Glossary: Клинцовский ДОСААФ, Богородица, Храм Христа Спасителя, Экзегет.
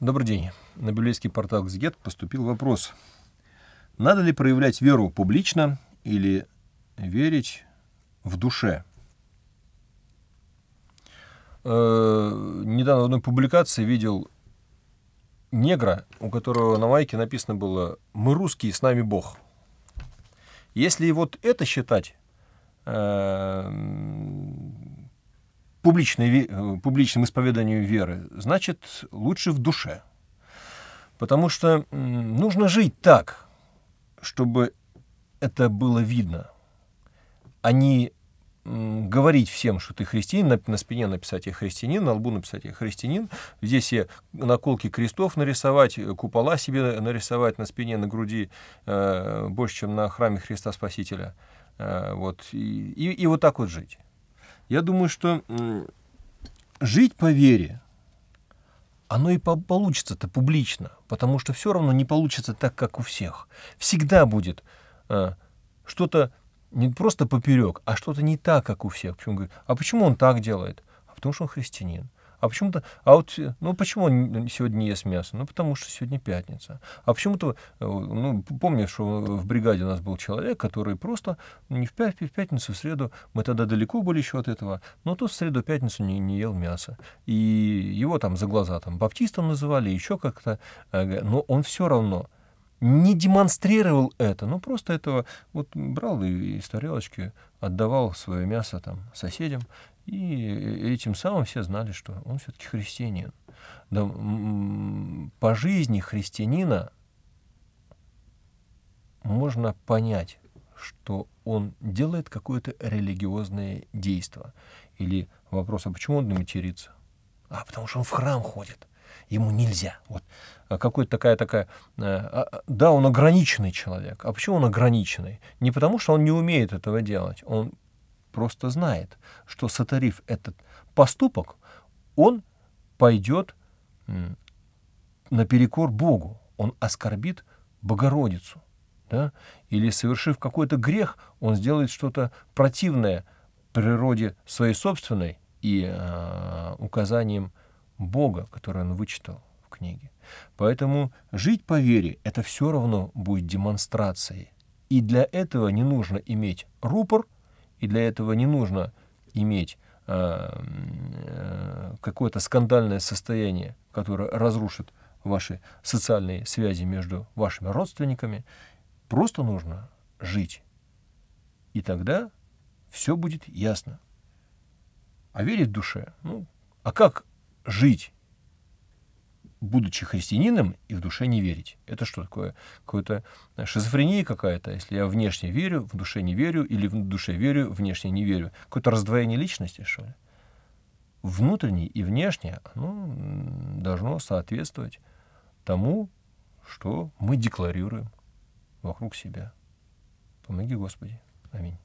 Добрый день. На библейский портал «Экзегет» поступил вопрос. Надо ли проявлять веру публично или верить в душе? Недавно в одной публикации видел негра, у которого на майке написано было «Мы русские, с нами Бог». Если вот это считать публичным исповеданием веры, значит, лучше в душе. Потому что нужно жить так, чтобы это было видно, а не говорить всем, что ты христианин, на спине написать «я христианин», на лбу написать «я христианин», здесь я наколки крестов нарисовать, купола себе нарисовать на спине, на груди, больше, чем на храме Христа Спасителя. Вот. И вот так вот жить. Я думаю, что жить по вере, оно и получится-то публично, потому что все равно не получится так, как у всех. Всегда будет что-то не просто поперек, а что-то не так, как у всех. Почему говорит, а почему он так делает? А потому что он христианин. А почему-то, почему он сегодня не ест мясо? Ну, потому что сегодня пятница. А почему-то, помню, что в бригаде у нас был человек, который просто не в пятницу, в среду, мы тогда далеко были еще от этого, но тот в среду, в пятницу не ел мясо. И его там за глаза там баптистом называли, еще как-то, но он все равно не демонстрировал это, но просто этого вот брал и из тарелочки отдавал свое мясо там соседям, и этим самым все знали, что он все-таки христианин. Да, по жизни христианина можно понять, что он делает какое-то религиозное действо. Или вопрос, а почему он матерится? А потому что он в храм ходит. Ему нельзя. Вот. Какой-то такая... Да, он ограниченный человек. А почему он ограниченный? Не потому, что он не умеет этого делать. Он просто знает, что, сотворив этот поступок, он пойдет наперекор Богу. Он оскорбит Богородицу. Да? Или, совершив какой-то грех, он сделает что-то противное природе своей собственной и указанием Бога, который он вычитал в книге. Поэтому жить по вере — это все равно будет демонстрацией. И для этого не нужно иметь рупор, и для этого не нужно иметь какое-то скандальное состояние, которое разрушит ваши социальные связи между вашими родственниками. Просто нужно жить. И тогда все будет ясно. А верить в душе? А как жить, будучи христианином, и в душе не верить? Это что такое? Какая-то шизофрения какая-то, если я внешне верю, в душе не верю, или в душе верю, внешне не верю. Какое-то раздвоение личности, что ли? Внутреннее и внешнее, оно должно соответствовать тому, что мы декларируем вокруг себя. Помоги, Господи. Аминь.